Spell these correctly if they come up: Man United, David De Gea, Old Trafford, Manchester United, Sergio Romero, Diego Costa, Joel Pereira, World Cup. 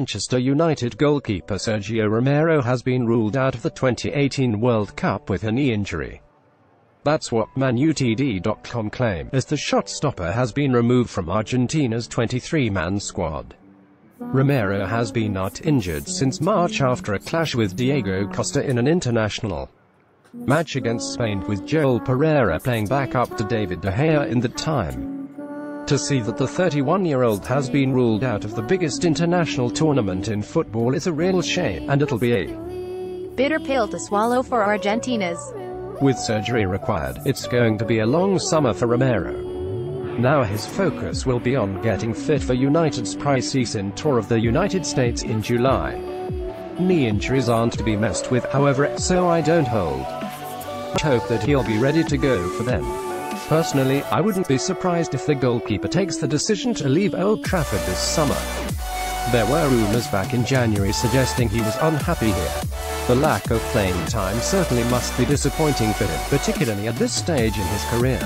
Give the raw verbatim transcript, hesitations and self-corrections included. Manchester United goalkeeper Sergio Romero has been ruled out of the twenty eighteen World Cup with a knee injury. That's what Man U T D dot com claim, as the shot stopper has been removed from Argentina's twenty-three man squad. Romero has been out injured since March after a clash with Diego Costa in an international match against Spain, with Joel Pereira playing back up to David De Gea in that time. To see that the thirty-one-year-old has been ruled out of the biggest international tournament in football is a real shame, and it'll be a bitter pill to swallow for Argentina's. With surgery required, it's going to be a long summer for Romero. Now his focus will be on getting fit for United's preseason tour of the United States in July. Knee injuries aren't to be messed with, however, so I don't hold much hope that he'll be ready to go for them. Personally, I wouldn't be surprised if the goalkeeper takes the decision to leave Old Trafford this summer. There were rumours back in January suggesting he was unhappy here. The lack of playing time certainly must be disappointing for him, particularly at this stage in his career.